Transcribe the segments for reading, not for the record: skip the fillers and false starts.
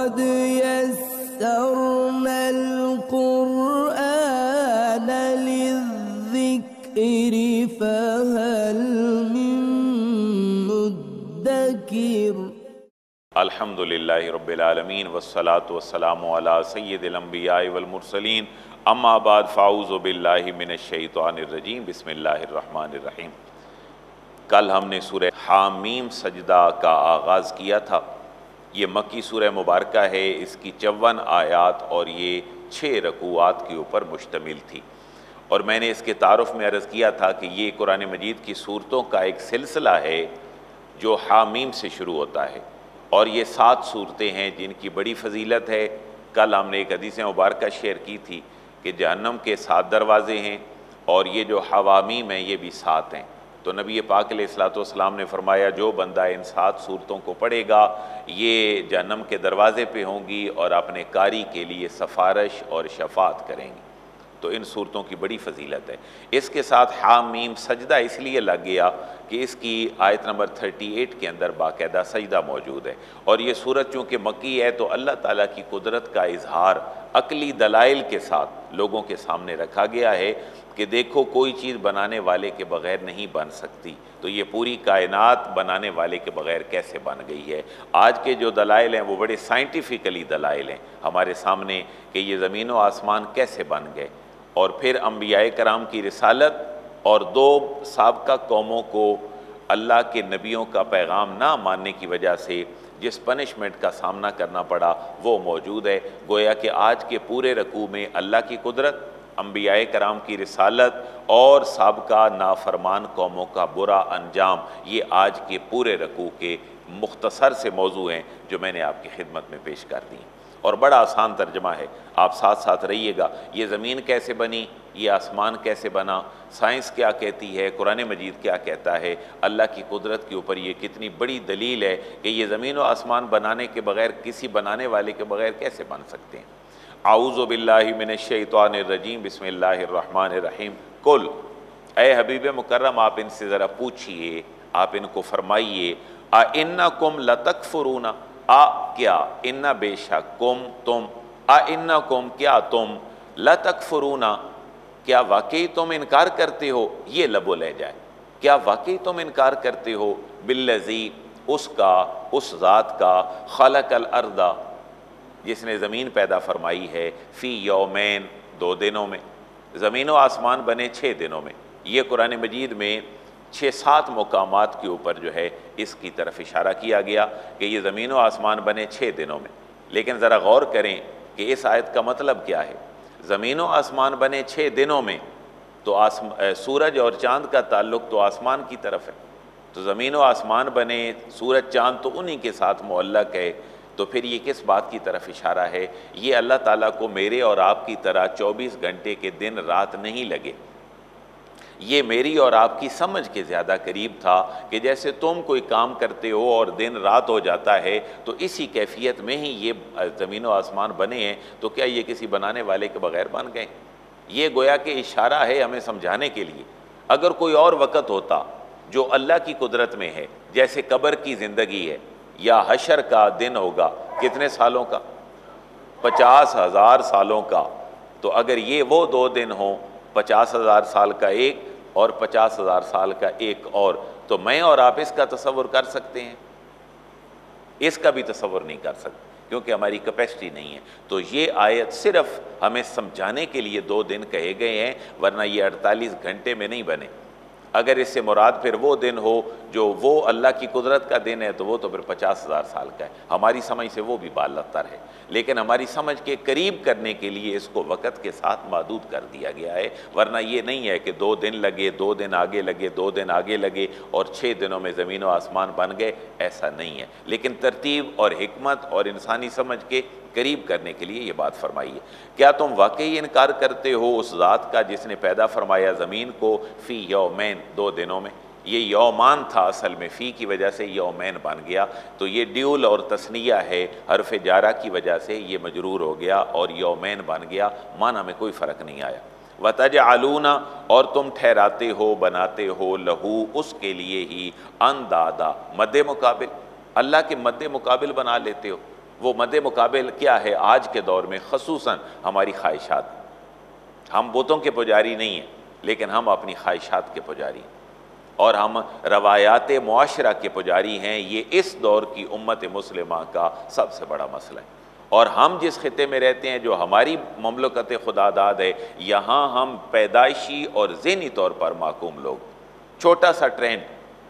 अल्हम्दुलिल्लाहि रब्बिल आलमीन वस्सलातु वस्सलामु अला सय्यिदिल अंबियाइ वल मुरसलीन अम्मा बाद फ़ाऊज़ु बिल्लाहि मिनश्शैतानिर्रजीम बिस्मिल्लाहिर्रहमानिर्रहीम। कल हमने सूरह हा मीम सजदा का आगाज़ किया था। ये मक्की सूरह मुबारक है, इसकी 54 आयात और ये 6 रकूआत के ऊपर मुश्तमिल थी। और मैंने इसके तारुफ़ में अर्ज़ किया था कि ये कुरान मजीद की सूरतों का एक सिलसिला है जो हा मीम से शुरू होता है और ये 7 सूरतें हैं जिनकी बड़ी फजीलत है। कल हमने एक हदीस मुबारक शेयर की थी कि जहन्नम के 7 दरवाज़े हैं और ये जो हवामीम हैं ये भी 7 हैं। तो नबी पाक अलैहिस्सलातु वस्सलाम ने फरमाया जो बंदा इन 7 सूरतों को पढ़ेगा ये जहन्नम के दरवाज़े पे होंगी और अपने कारी के लिए सफारश और शफात करेंगी। तो इन सूरतों की बड़ी फजीलत है। इसके साथ हा मीम सजदा इसलिए लग गया कि इसकी आयत नंबर 38 के अंदर बाकायदा सजदा मौजूद है। और ये सूरत चूँकि मक्की है तो अल्लाह ताला की कुदरत का इजहार अकली दलाइल के साथ लोगों के सामने रखा गया है कि देखो कोई चीज़ बनाने वाले के बग़ैर नहीं बन सकती। तो ये पूरी कायनात बनाने वाले के बग़ैर कैसे बन गई है। आज के जो दलाइल हैं वो बड़े साइंटिफिकली दलाइल हैं हमारे सामने कि ये ज़मीन व आसमान कैसे बन गए। और फिर अंबियाए कराम की रिसालत और 2 साबका कौमों को अल्लाह के नबियों का पैगाम ना मानने की वजह से जिस पनिशमेंट का सामना करना पड़ा वो मौजूद है। गोया कि आज के पूरे रकू में अल्लाह की कुदरत, अंबियाए कराम की रिसालत और साबका नाफरमान कौमों का बुरा अंजाम, ये आज के पूरे रकू के मुख्तसर से मौजू हैं जो मैंने आपकी खिदमत में पेश कर दी। और बड़ा आसान तर्जमा है, आप साथ साथ रहिएगा। ये ज़मीन कैसे बनी, ये आसमान कैसे बना, साइंस क्या कहती है, कुरान मजीद क्या कहता है, अल्लाह की कुदरत के ऊपर ये कितनी बड़ी दलील है कि ये ज़मीन और आसमान बनाने के बग़ैर, किसी बनाने वाले के बग़ैर कैसे बन सकते हैं। आऊज़ु बिल्लाहि मिनश्शैतानिर्रजीम बिस्मिल्लाहिर्रहमानिर्रहीम। कुल ए हबीब मुकर्रम, आप इनसे ज़रा पूछिए, आप इनको फरमाइए, आ इन्नकुम लतकफुरूना, आ क्या इन्ना बेशक, कुम तुम, आ इन्ना कुम क्या तुम, लतकफुरूना क्या वाकई तुम इनकार करते हो। ये लबो लहजा है, क्या वाकई तुम इनकार करते हो बिल्लज़ी उसका, उस ज़ात का, खलकल अर्दा जिसने ज़मीन पैदा फरमाई है, फ़ी यौमैन 2 दिनों में, ज़मीन व आसमान बने 6 दिनों में। ये कुरान मजीद में 6-7 मुकामात के ऊपर जो है इसकी तरफ इशारा किया गया कि ये ज़मीन व आसमान बने 6 दिनों में। लेकिन ज़रा गौर करें कि इस आयत का मतलब क्या है। ज़मीन व आसमान बने 6 दिनों में, तो सूरज और चाँद का ताल्लुक़ तो आसमान की तरफ है। तो ज़मीन व आसमान बने, सूरज चाँद तो उन्हीं के साथ मुअल्लक़ है। तो फिर ये किस बात की तरफ इशारा है। ये अल्लाह ताला को मेरे और आपकी तरह 24 घंटे के दिन रात नहीं लगे। ये मेरी और आपकी समझ के ज़्यादा करीब था कि जैसे तुम कोई काम करते हो और दिन रात हो जाता है, तो इसी कैफियत में ही ये ज़मीन और आसमान बने हैं। तो क्या ये किसी बनाने वाले के बग़ैर बन गए। ये गोया कि इशारा है हमें समझाने के लिए। अगर कोई और वक़्त होता जो अल्लाह की कुदरत में है, जैसे कब्र की ज़िंदगी है या हशर का दिन होगा, कितने सालों का, 50,000 सालों का। तो अगर ये वो 2 दिन हों, 50,000 साल का एक और 50,000 साल का एक और, तो मैं और आप इसका तसव्वुर कर सकते हैं, इसका भी तसव्वुर नहीं कर सकते क्योंकि हमारी कैपेसिटी नहीं है। तो ये आयत सिर्फ हमें समझाने के लिए 2 दिन कहे गए हैं, वरना ये 48 घंटे में नहीं बने। अगर इससे मुराद फिर वो दिन हो जो वो अल्लाह की कुदरत का दिन है, तो वो तो फिर 50,000 साल का है, हमारी समझ से वो भी बालतर है। लेकिन हमारी समझ के करीब करने के लिए इसको वक़्त के साथ महदूद कर दिया गया है, वरना ये नहीं है कि 2 दिन लगे, 2 दिन आगे लगे, 2 दिन आगे लगे और 6 दिनों में ज़मीन और आसमान बन गए, ऐसा नहीं है। लेकिन तरतीब और हिकमत और इंसानी समझ के करीब करने के लिए ये बात फरमाई है। क्या तुम वाकई इनकार करते हो उस ज़ात का जिसने पैदा फरमाया ज़मीन को, फ़ी यौमैन 2 दिनों में। ये यौमान था असल में, फ़ी की वजह से यौमैन बन गया। तो ये ड्यूल और तस्निया है, हरफ जारा की वजह से ये मजरूर हो गया और यौमैन बन गया, माना में कोई फ़र्क नहीं आया। वतजअलूना और तुम ठहराते हो, बनाते हो, लहू उसके लिए ही, अंदादा मद्दे मुकाबिल, अल्लाह के मद्दे मुकाबिल बना लेते हो। वो मद मुकाबिल क्या है आज के दौर में, खसूसन हमारी ख्वाहिशात। हम बुतों के पुजारी नहीं हैं, लेकिन हम अपनी ख्वाहिशात के पुजारी हैं और हम रवायात मुआशरा के पुजारी हैं। ये इस दौर की उम्मत मुस्लिमा का सबसे बड़ा मसला है। और हम जिस खिते में रहते हैं, जो हमारी ममलकत खुदादाद है, यहाँ हम पैदाइशी और ज़हनी तौर पर माकूम लोग, छोटा सा ट्रेंड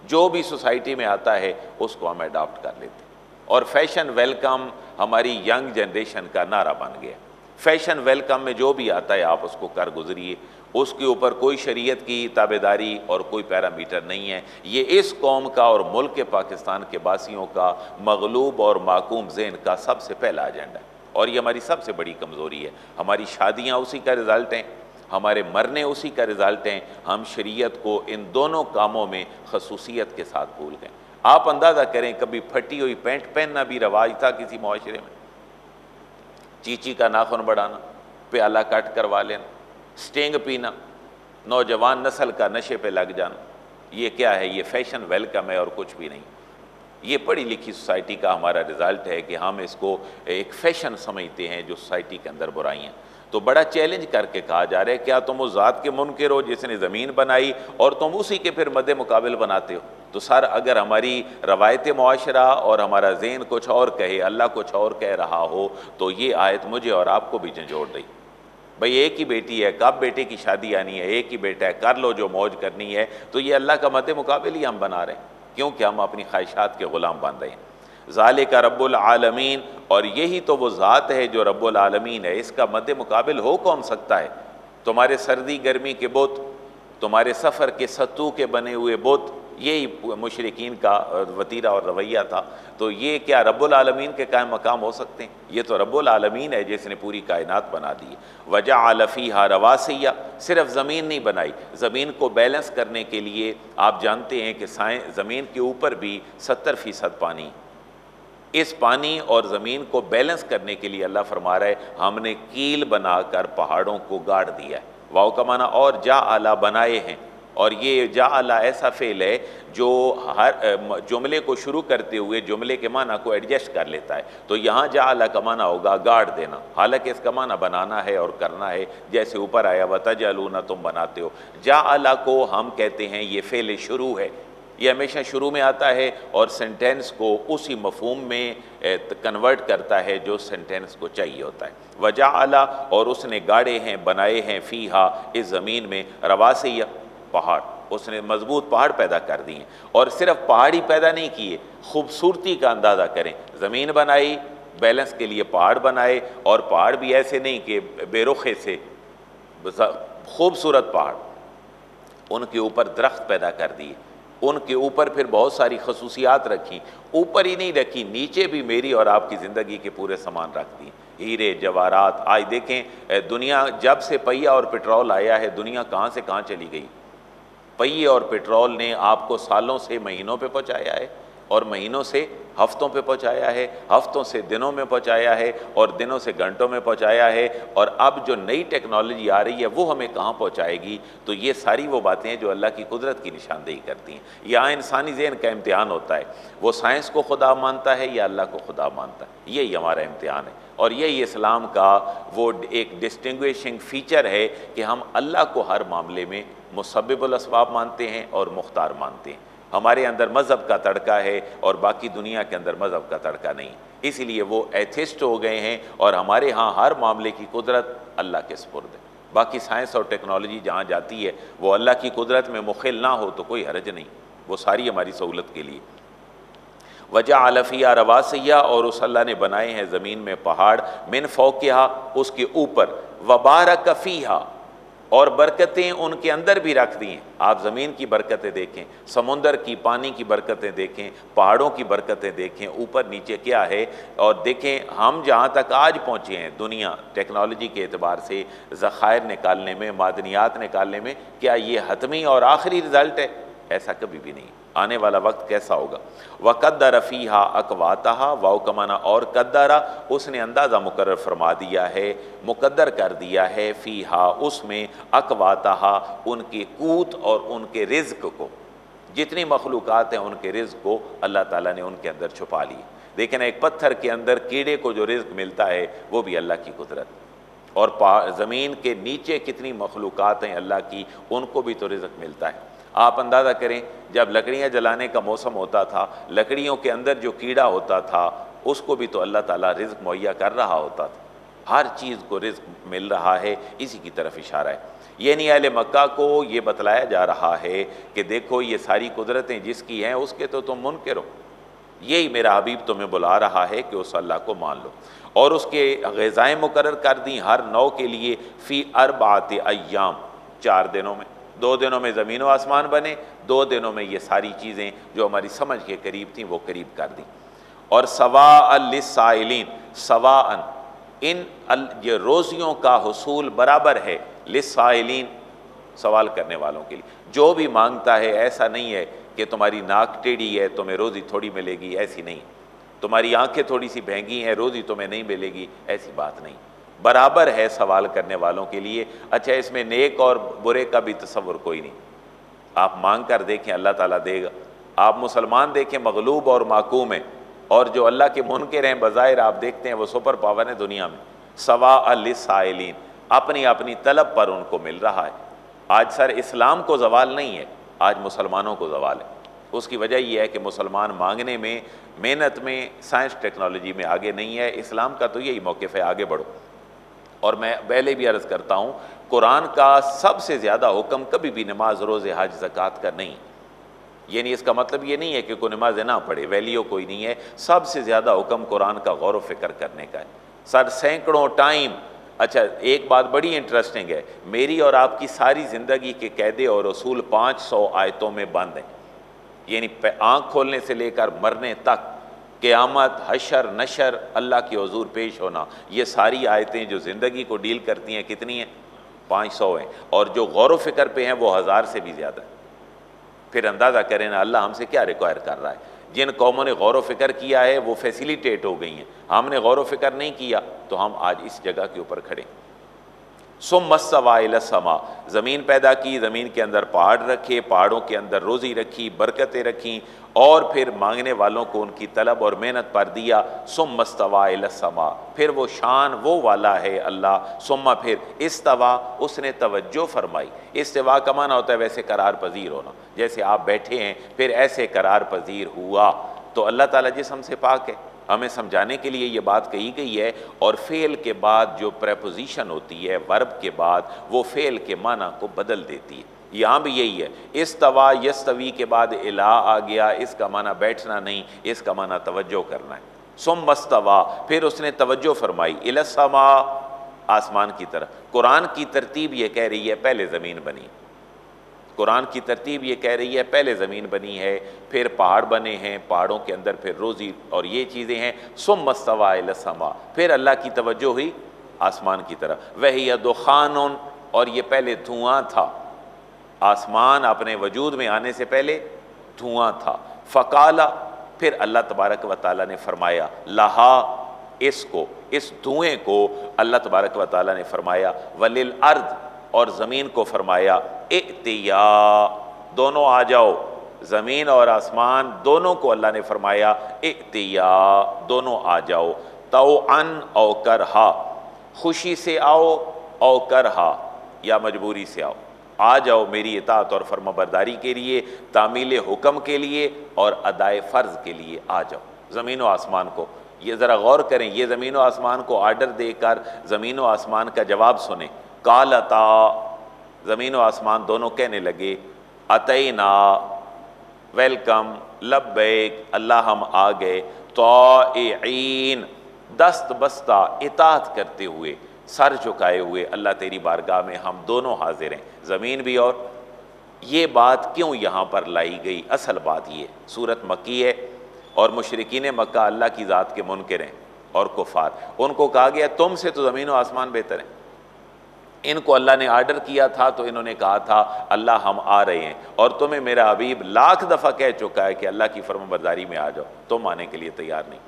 जो भी सोसाइटी में आता है उसको हम अडॉप्ट कर लेते हैं। और फैशन वेलकम हमारी यंग जनरेशन का नारा बन गया। फैशन वेलकम में जो भी आता है आप उसको कर गुजरिए, उसके ऊपर कोई शरीयत की ताबेदारी और कोई पैरामीटर नहीं है। ये इस कौम का और मुल्क के पाकिस्तान के बासियों का मगलूब और माकूम ज़हन का सबसे पहला एजेंडा है। और ये हमारी सबसे बड़ी कमज़ोरी है। हमारी शादियाँ उसी का रिज़ल्ट हैं, हमारे मरने उसी का रिज़ल्ट हैं। हम शरीयत को इन दोनों कामों में खसूसियत के साथ भूल गए। आप अंदाज़ा करें, कभी फटी हुई पैंट पहनना भी रवाज था किसी माशरे में, चीची का नाखून बढ़ाना, प्याला काट करवा लेना, स्टेंग पीना, नौजवान नस्ल का नशे पे लग जाना, ये क्या है? ये फैशन वेलकम है और कुछ भी नहीं। ये पढ़ी लिखी सोसाइटी का हमारा रिज़ल्ट है कि हम इसको एक फैशन समझते हैं जो सोसाइटी के अंदर बुराइयाँ। तो बड़ा चैलेंज करके कहा जा रहा है, क्या तुम उस ज़ात के मुनकिर हो जिसने ज़मीन बनाई और तुम उसी के फिर मद मुकाबिल बनाते हो? तो सर, अगर हमारी रवायत मुआशरा और हमारा ज़हन कुछ और कहे, अल्लाह कुछ और कह रहा हो, तो ये आयत मुझे और आपको भी झंझोड़ दी। भाई एक ही बेटी है, कब बेटे की शादी आनी है, एक ही बेटा है, कर लो जो मौज करनी है। तो ये अल्लाह का मद मुकाबिल ही हम बना रहे हैं, क्योंकि हम अपनी ख्वाहिशात के ग़ुलाम बन रहे हैं। ज़ालिका रब्बुल आलमीन, और यही तो वो ज़ात है जो रब्बुल आलमीन है। इसका मद मुकाबिल हो कौन सकता है? तुम्हारे सर्दी गर्मी के बुत, तुम्हारे सफ़र के सत्तू के बने हुए बुत, यही मुशरिकीन का वतीरा और रवैया था। तो ये क्या रब्बुल आलमीन के कायम मकाम हो सकते हैं? ये तो रब्बुल आलमीन है जिसने पूरी कायनात बना दी। वजअल फ़ीहा रवासिया, सिर्फ ज़मीन नहीं बनाई, ज़मीन को बैलेंस करने के लिए। आप जानते हैं कि ज़मीन के ऊपर भी 70% पानी, इस पानी और ज़मीन को बैलेंस करने के लिए अल्लाह फरमा रहा है हमने कील बनाकर पहाड़ों को गाड़ दिया है। वाओ का माना और जा आला बनाए हैं। और ये जा आला ऐसा फ़ेल है जो हर जुमले को शुरू करते हुए जुमले के माना को एडजस्ट कर लेता है। तो यहाँ जा आला का माना होगा गाड़ देना, हालांकि इसका माना बनाना है और करना है। जैसे ऊपर आया वतजअलूना, तुम बनाते हो। जा आला को हम कहते हैं ये फ़ेल शुरू है, ये हमेशा शुरू में आता है और सेंटेंस को उसी मफहूम में कन्वर्ट करता है जो सेंटेंस को चाहिए होता है। वजअला, और उसने गाड़े हैं, बनाए हैं, फ़ीहा, इस ज़मीन में, रवासिया, पहाड़, उसने मजबूत पहाड़ पैदा कर दिए। और सिर्फ पहाड़ ही पैदा नहीं किए, खूबसूरती का अंदाज़ा करें। ज़मीन बनाई, बैलेंस के लिए पहाड़ बनाए, और पहाड़ भी ऐसे नहीं कि बेरुखे से, खूबसूरत पहाड़। उनके ऊपर दरख्त पैदा कर दिए, उनके ऊपर फिर बहुत सारी खसूसियात रखी। ऊपर ही नहीं रखी, नीचे भी मेरी और आपकी ज़िंदगी के पूरे सामान रख दिए, हीरे जवाहरात। आज देखें दुनिया, जब से पहिया और पेट्रोल आया है दुनिया कहाँ से कहाँ चली गई। पहिए और पेट्रोल ने आपको सालों से महीनों पे पहुँचाया है, और महीनों से हफ्तों पे पहुँचाया है, हफ्तों से दिनों में पहुँचाया है, और दिनों से घंटों में पहुँचाया है। और अब जो नई टेक्नोलॉजी आ रही है वो हमें कहाँ पहुँचाएगी? तो ये सारी वो बातें हैं जो अल्लाह की कुदरत की निशानदेही करती हैं। यहाँ इंसानी जहन का इम्तिहान होता है, वो साइंस को खुदा मानता है या अल्लाह को खुदा मानता है। यही हमारा इम्तिहान है, और यही इस्लाम का वो एक डिस्टिंग्विशिंग फ़ीचर है कि हम अल्लाह को हर मामले में मुसब्बिबुल असबाब मानते हैं और मुख्तार मानते हैं। हमारे अंदर मज़हब का तड़का है और बाकी दुनिया के अंदर मज़हब का तड़का नहीं, इसीलिए वो एथिस्ट हो गए हैं। और हमारे यहाँ हर मामले की कुदरत अल्लाह के सुपुर्द है। बाकी साइंस और टेक्नोलॉजी जहाँ जाती है वो अल्लाह की कुदरत में मुखिल ना हो तो कोई हरज नहीं, वो सारी हमारी सहूलत के लिए। वजअल फ़ीहा रवासिया, और उस अल्लाह ने बनाए हैं ज़मीन में पहाड़, मिन फौकिहा, उसके ऊपर, वबारक फ़ीहा, और बरकतें उनके अंदर भी रख दी हैं। आप ज़मीन की बरकतें देखें, समुंदर की पानी की बरकतें देखें, पहाड़ों की बरकतें देखें, ऊपर नीचे क्या है। और देखें हम जहाँ तक आज पहुँचे हैं दुनिया टेक्नोलॉजी के एतबार से, ज़खायर निकालने में, मादनियात निकालने में, क्या ये हतमी और आखिरी रिज़ल्ट है? ऐसा कभी भी नहीं। आने वाला वक्त कैसा होगा? वक़द्दर फ़ीहा अक़वातहा, वाओ का माना और, कद्दरा, उसने अंदाज़ा मुकर्रर फरमा दिया है, मुकद्दर कर दिया है, फ़ीहा उसमें, अक़वातहा उनके कूत और उनके रिज़्क को। जितनी मखलूक़ात हैं उनके रिज़्क को अल्लाह ताला ने उनके अंदर छुपा ली। लेकिन एक पत्थर के अंदर कीड़े को जो रिज्क मिलता है वो भी अल्लाह की कुदरत, और ज़मीन के नीचे कितनी मखलूक़ात हैं अल्लाह की, उनको भी तो रिज्क मिलता है। आप अंदाज़ा करें जब लकड़ियाँ जलाने का मौसम होता था, लकड़ियों के अंदर जो कीड़ा होता था उसको भी तो अल्लाह ताला रिज्क मुहैया कर रहा होता था। हर चीज़ को रिज्क मिल रहा है, इसी की तरफ इशारा है। ये नहीं अहले मक्का को ये बतलाया जा रहा है कि देखो ये सारी कुदरतें जिसकी हैं उसके तो तुम मुनकर हो, यही मेरा हबीब तुम्हें बुला रहा है कि उस अल्लाह को मान लो। और उसके ग़िज़ाएँ मुकर्रर कर दी हर नौ के लिए फ़ी अरबात अय्याम, 4 दिनों में, 2 दिनों में ज़मीन व आसमान बने, 2 दिनों में ये सारी चीज़ें जो हमारी समझ के करीब थी वो करीब कर दी। और सवाअन लिस्साइलीन, सवाअन इन ये रोज़ियों का हुसूल बराबर है लिस्साइलीन सवाल करने वालों के लिए। जो भी मांगता है, ऐसा नहीं है कि तुम्हारी नाक टेढ़ी है तुम्हें रोज़ी थोड़ी मिलेगी, ऐसी नहीं, तुम्हारी आंखें थोड़ी सी महंगी हैं रोज़ी तुम्हें नहीं मिलेगी, ऐसी बात नहीं, बराबर है सवाल करने वालों के लिए। अच्छा, इसमें नेक और बुरे का भी तसव्वुर कोई नहीं। आप मांग कर देखें अल्लाह ताला देगा। आप मुसलमान देखें मगलूब और माकूम है, और जो अल्लाह के मुनकर हैं बज़ाहिर आप देखते हैं वो सुपर पावर है दुनिया में। सवाअन लिस्साइलीन, अपनी अपनी तलब पर उनको मिल रहा है। आज सर इस्लाम को ज़वाल नहीं है, आज मुसलमानों को ज़वाल है। उसकी वजह यह है कि मुसलमान मांगने में, मेहनत में, साइंस टेक्नोलॉजी में आगे नहीं है। इस्लाम का तो यही मौक़िफ़ है, आगे बढ़ो। और मैं पहले भी अर्ज़ करता हूँ, कुरान का सबसे ज़्यादा हुक्म कभी भी नमाज, रोज़े, हज, ज़कात का नहीं। यानी इसका मतलब ये नहीं है कि कोई नमाज़ ना पढ़े, वैल्यू कोई नहीं है। सबसे ज़्यादा हुक्म कुरान का गौर व फिक्र करने का है सर, सैकड़ों टाइम। अच्छा, एक बात बड़ी इंटरेस्टिंग है, मेरी और आपकी सारी ज़िंदगी के कैदे और असूल 500 आयतों में बंद हैं। यानी आँख खोलने से लेकर मरने तक, क़यामत, हशर, नशर, अल्लाह के हुज़ूर पेश होना, ये सारी आयतें जो ज़िंदगी को डील करती हैं कितनी हैं? 500 हैं। और जो गौर व फिक्र पे हैं वो 1000 से भी ज़्यादा है। फिर अंदाज़ा करें ना अल्लाह हमसे क्या रिक्वायर कर रहा है। जिन कौमों ने गौर व फिक्र किया है वो फैसिलिटेट हो गई हैं, हमने गौर व फिक्र नहीं किया तो हम आज इस जगह के ऊपर खड़े। सुम्मा सवा इला समा, ज़मीन पैदा की, ज़मीन के अंदर पहाड़ रखे, पहाड़ों के अंदर रोज़ी रखी, बरकतें रखीं, और फिर मांगने वालों को उनकी तलब और मेहनत पर दिया। सुम्मा सवा इला समा, फिर वो शान वो वाला है अल्लाह। सुम्मा फिर, इस्तवा उसने तवज्जो फरमाई। इस्तवा का माना होता है वैसे करार पजीर होना, जैसे आप बैठे हैं फिर ऐसे करार पजीर हुआ। तो अल्लाह ताला जिस्म से पाक है, हमें समझाने के लिए ये बात कही गई है। और फेल के बाद जो प्रेपोजिशन होती है वर्ब के बाद, वो फेल के माना को बदल देती है। यहाँ भी यही है, इस्तवा, यस्तवी के बाद इला आ गया, इसका माना बैठना नहीं, इसका माना तवज्जो करना है। सुम्मस्तवा, फिर उसने तवज्जो फरमाई इलस्समा, आसमान की तरफ। कुरान की तरतीब ये कह रही है पहले ज़मीन बनी, कुरान की तरतीब ये कह रही है पहले ज़मीन बनी है, फिर पहाड़ बने हैं, पहाड़ों के अंदर फिर रोज़ी और ये चीज़ें हैं। सुम्मा इस्तवा इला समा, फिर अल्लाह की तवज्जो हुई आसमान की तरफ। वहिय दुखानुन, और ये पहले धुआं था, आसमान अपने वजूद में आने से पहले धुआं था। फ़काला, फिर अल्लाह तबारक व तआला ने फरमाया लहा, इसको, इस धुएँ को अल्लाह तबारक व तआला ने फरमाया वलिल अर्द, और ज़मीन को फरमाया इतिया, दोनों आ जाओ। ज़मीन और आसमान दोनों को अल्लाह ने फरमाया इतिया, दोनों आ जाओ। तौअन औ करहा, खुशी से आओ, औ करहा या मजबूरी से आओ, आ जाओ मेरी इताअत और फर्माबरदारी के लिए, तामील हुक्म के लिए और अदाए फ़र्ज़ के लिए आ जाओ। ज़मीन व आसमान को ये ज़रा गौर करें, ये ज़मीन व आसमान को आर्डर देकर ज़मीन व आसमान का जवाब सुने। कालता, ज़मीन व आसमान दोनों कहने लगे अतईना, वेलकम, लब्बैक, अल्लाह हम आ गए। ताईन, दस्त बस्ता, इताअत करते हुए, सर झुकाए हुए अल्लाह तेरी बारगाह में हम दोनों हाजिर हैं, ज़मीन भी। और ये बात क्यों यहाँ पर लाई गई? असल बात ये, सूरत मक्की है और मुशरिकीन मक्का अल्लाह की ज़ात के मुनकर हैं और कुफार, उनको कहा गया तुम से तो ज़मीन व आसमान बेहतर हैं। इनको अल्लाह ने आर्डर किया था तो इन्होंने कहा था अल्लाह हम आ रहे हैं, और तुम्हें मेरा हबीब लाख दफ़ा कह चुका है कि अल्लाह की फर्माबरदारी में आ जाओ, तुम आने के लिए तैयार नहीं।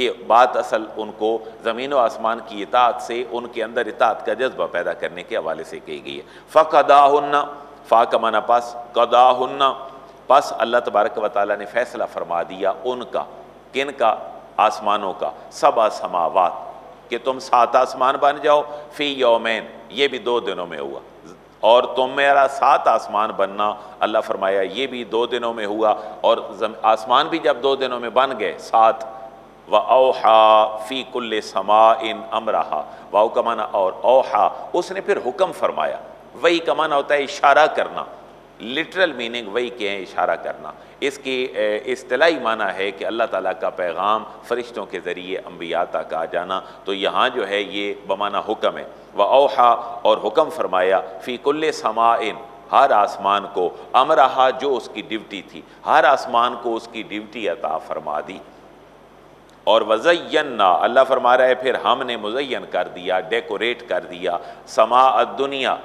ये बात असल उनको ज़मीन व आसमान की इताअत से, उनके अंदर इताअत का जज्बा पैदा करने के हवाले से कही गई है। फ़क़दाहुन्ना, फ़ा का माना पास, कदाहुन्ना, पास अल्लाह तबारक व तआला ने फ़ैसला फरमा दिया उनका, किन का? आसमानों का। सबा समावात कि तुम सात आसमान बन जाओ। फी यौमैन, ये भी 2 दिनों में हुआ। और तुम मेरा 7 आसमान बनना, अल्लाह फरमाया ये भी 2 दिनों में हुआ। और आसमान भी जब 2 दिनों में बन गए 7। व ओहा फ़ी कुल्ल समा इन अमरहा, वाओ का माना और, ओहा उसने फिर हुक्म फरमाया। वही का माना होता है इशारा करना, लिटरल मीनिंग वही के हैं इशारा करना। इसकी इस्तिलाही माना है कि अल्लाह ताला का पैगाम फरिश्तों के ज़रिए अम्बिया तक आ जाना। तो यहाँ जो है ये बमाना हुक्म है। व ओहा और हुक्म फरमाया, फ़ी कुल्ल समा इन हर आसमान को, अमरहा जो उसकी ड्यूटी थी, हर आसमान को उसकी ड्यूटी अता फरमा दी। और वज़य्यन्ना, अल्लाह फरमा रहा है फिर हमने मुज़य्यन कर दिया, डेकोरेट कर दिया, समा दुनिया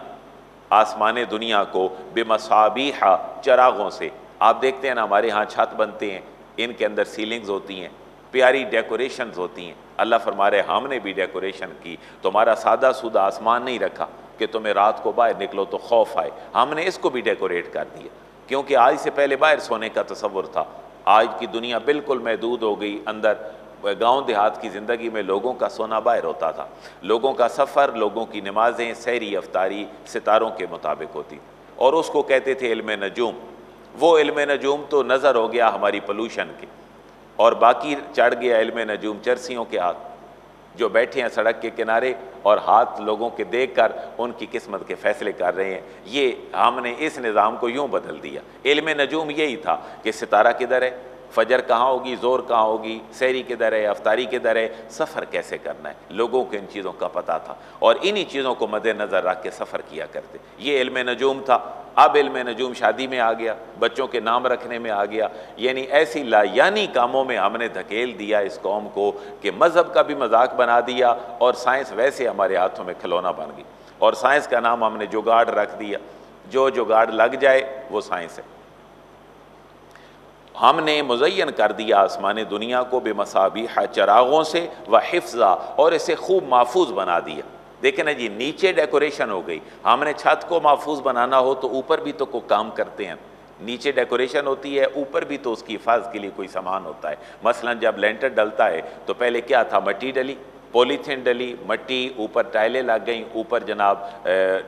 आसमान दुनिया को बेमसाबीहा चरागों से। आप देखते हैं ना हमारे यहाँ छत बनते हैं, इनके अंदर सीलिंग्स होती हैं, प्यारी डेकोरेशंस होती हैं। अल्लाह फरमा रहे हमने भी डेकोरेशन की, तुम्हारा सादा सुदा आसमान नहीं रखा कि तुम्हें रात को बाहर निकलो तो खौफ आए, हमने इसको भी डेकोरेट कर दिया। क्योंकि आज से पहले बाहर सोने का तसव्वुर था, आज की दुनिया बिल्कुल महदूद हो गई। अंदर गांव देहात की ज़िंदगी में लोगों का सोना बाहर होता था, लोगों का सफ़र, लोगों की नमाजें, सहरी अफ्तारी सितारों के मुताबिक होती, और उसको कहते थे इल्म नजूम। वो इल्म नजूम तो नज़र हो गया हमारी पोलूशन के, और बाकी चढ़ गया इल्म नजूम चरसियों के हाथ, जो बैठे हैं सड़क के किनारे और हाथ लोगों के देख कर उनकी किस्मत के फ़ैसले कर रहे हैं। ये हमने इस निज़ाम को यूँ बदल दिया। इल्म नजूम यही था कि सितारा किधर है, फजर कहाँ होगी, जोर कहाँ होगी, सहरी किधर है, अफ्तारी किधर है, सफ़र कैसे करना है, लोगों को इन चीज़ों का पता था और इन्हीं चीज़ों को मद्देनज़र रख के सफ़र किया करते। ये इल्म नजूम था। अब इल्म नजूम शादी में आ गया, बच्चों के नाम रखने में आ गया, यानी ऐसी लायानी कामों में हमने धकेल दिया इस कौम को कि मज़हब का भी मजाक बना दिया और साइंस वैसे हमारे हाथों में खिलौना बन गई। और साइंस का नाम हमने जुगाड़ रख दिया, जो जुगाड़ लग जाए वो साइंस है। हमने मुज़य्यन कर दिया आसमान दुनिया को बेमसाबीहा चरागों से, व हिफ्ज़ा और इसे खूब महफूज बना दिया। देखे ना जी, नीचे डेकोरेशन हो गई। हमने छत को महफूज बनाना हो तो ऊपर भी तो कोई काम करते हैं, नीचे डेकोरेशन होती है, ऊपर भी तो उसकी हिफाजत के लिए कोई सामान होता है। मसलन जब लेंटर डलता है तो पहले क्या था, मट्टी डली, पॉलीथीन डली, मट्टी, ऊपर टाइलें लग गई, ऊपर जनाब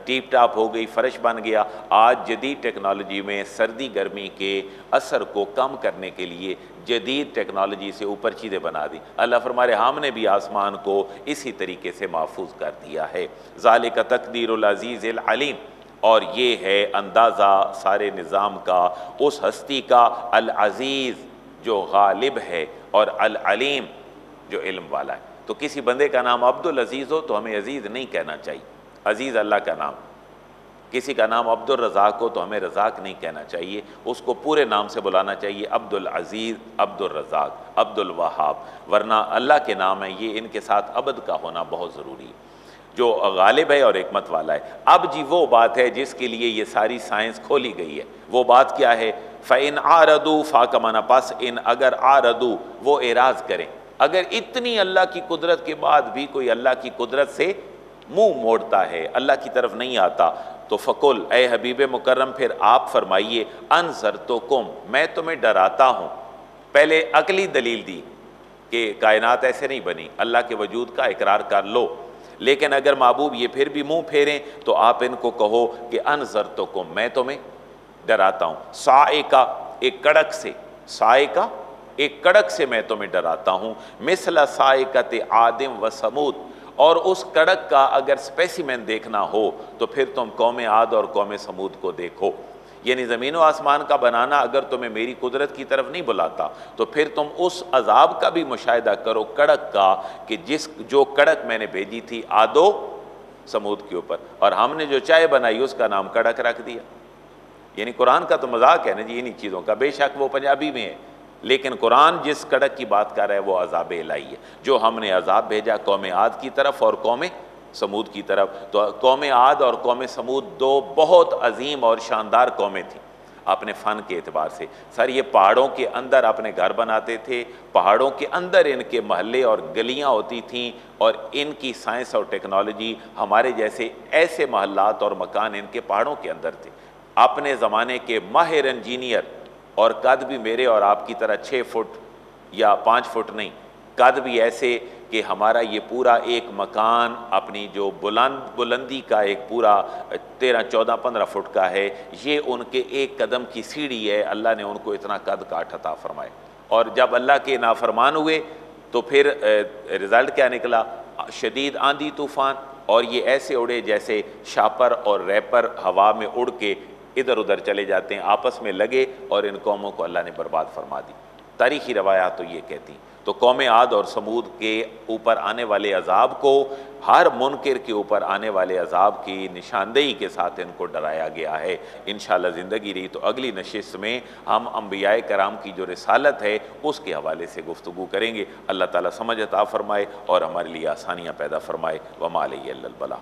टीप टाप हो गई, फर्श बन गया। आज जदीद टेक्नोलॉजी में सर्दी गर्मी के असर को कम करने के लिए जदीद टेक्नोलॉजी से ऊपर चीज़ें बना दी। अल्लाह फरमाए हमने भी आसमान को इसी तरीके से महफूज कर दिया है। ज़ालिका तकदीरुल अज़ीज़िल अलीम, और ये है अंदाज़ा सारे निज़ाम का, उस हस्ती का, अल अज़ीज़ जो गालिब है और अल अलीम जो इल्म वाला है। तो किसी बंदे का नाम अब्दुल अज़ीज़ हो तो हमें अज़ीज़ नहीं कहना चाहिए, अज़ीज़ अल्लाह का नाम। किसी का नाम अब्दुल रज़ाक हो तो हमें रज़ाक नहीं कहना चाहिए, उसको पूरे नाम से बुलाना चाहिए, अब्दुल अज़ीज़, अब्दुल रज़ाक, अब्दुल वहाब, वरना अल्लाह के नाम है ये, इनके साथ अबद का होना बहुत ज़रूरी है, जो गालिब है और हिकमत वाला है। अब जी वो बात है जिसके लिए ये सारी साइंस खोली गई है। वो बात क्या है, फ़इन आरदू, फ़ा का माना पास, इन अगर आरदू वो एराज़ करें, अगर इतनी अल्लाह की कुदरत के बाद भी कोई अल्लाह की कुदरत से मुंह मोड़ता है, अल्लाह की तरफ नहीं आता, तो फ़कुल ए हबीब मुकर्रम फिर आप फरमाइए, अनज़रतुकुम मैं तुम्हें डराता हूँ। पहले अकली दलील दी कि कायनात ऐसे नहीं बनी, अल्लाह के वजूद का इकरार कर लो, लेकिन अगर महबूब ये फिर भी मुँह फेरें तो आप इनको कहो कि अनज़रतुकुम मैं तुम्हें डराता हूँ, साएका एक कड़क से, साएका एक कड़क से मैं तुम्हें डराता हूँ, मिसला साइकत आदम व समूद, और उस कड़क का अगर स्पेसिमेन देखना हो तो फिर तुम कौम आद और कौम समूद को देखो। यानी ज़मीन व आसमान का बनाना अगर तुम्हें मेरी कुदरत की तरफ नहीं बुलाता तो फिर तुम उस अजाब का भी मुशाहिदा करो कड़क का, कि जिस जो कड़क मैंने भेजी थी आदो समूद के ऊपर, और हमने जो चाय बनाई उसका नाम कड़क रख दिया। यानी कुरान का तो मजाक है ना जी इन्हीं चीज़ों का। बेशक वो पंजाबी में है, लेकिन कुरान जिस कड़क की बात कर रहा है वो अजाब इलाही है, जो हमने अजाब भेजा कौम आद की तरफ और कौम समूद की तरफ। तो कौम आद और कौम समूद 2 बहुत अजीम और शानदार कौमें थीं अपने फ़न के एतबार से। सर ये पहाड़ों के अंदर अपने घर बनाते थे, पहाड़ों के अंदर इनके महल्ले और गलियां होती थीं, और इनकी साइंस और टेक्नोलॉजी हमारे जैसे ऐसे महल्लात और मकान इनके पहाड़ों के अंदर थे। अपने ज़माने के माहिर इंजीनियर, और कद भी मेरे और आपकी तरह 6 फुट या 5 फुट नहीं, कद भी ऐसे कि हमारा ये पूरा एक मकान अपनी जो बुलंदी का एक पूरा 13, 14, 15 फुट का है, ये उनके एक कदम की सीढ़ी है। अल्लाह ने उनको इतना कद काट अता फरमाए। और जब अल्लाह के नाफरमान हुए तो फिर रिज़ल्ट क्या निकला? शदीद आंधी तूफ़ान, और ये ऐसे उड़े जैसे शापर और रैपर हवा में उड़ के इधर उधर चले जाते हैं, आपस में लगे और इन कौमों को अल्लाह ने बर्बाद फरमा दी। तारीख़ी रवायात तो ये कहती। तो कौम आद और समूद के ऊपर आने वाले अजाब को, हर मुनकर के ऊपर आने वाले अजाब की निशानदेही के साथ इनको डराया गया है। इंशाअल्लाह ज़िंदगी रही तो अगली नशिस्त में हम अंबियाए कराम की जो रिसालत है उसके हवाले से गुफ्तगू करेंगे। अल्लाह ताला समझ अता फ़रमाए और हमारे लिए आसानियाँ पैदा फ़रमाए। वमा अलैहि इल्लल बला।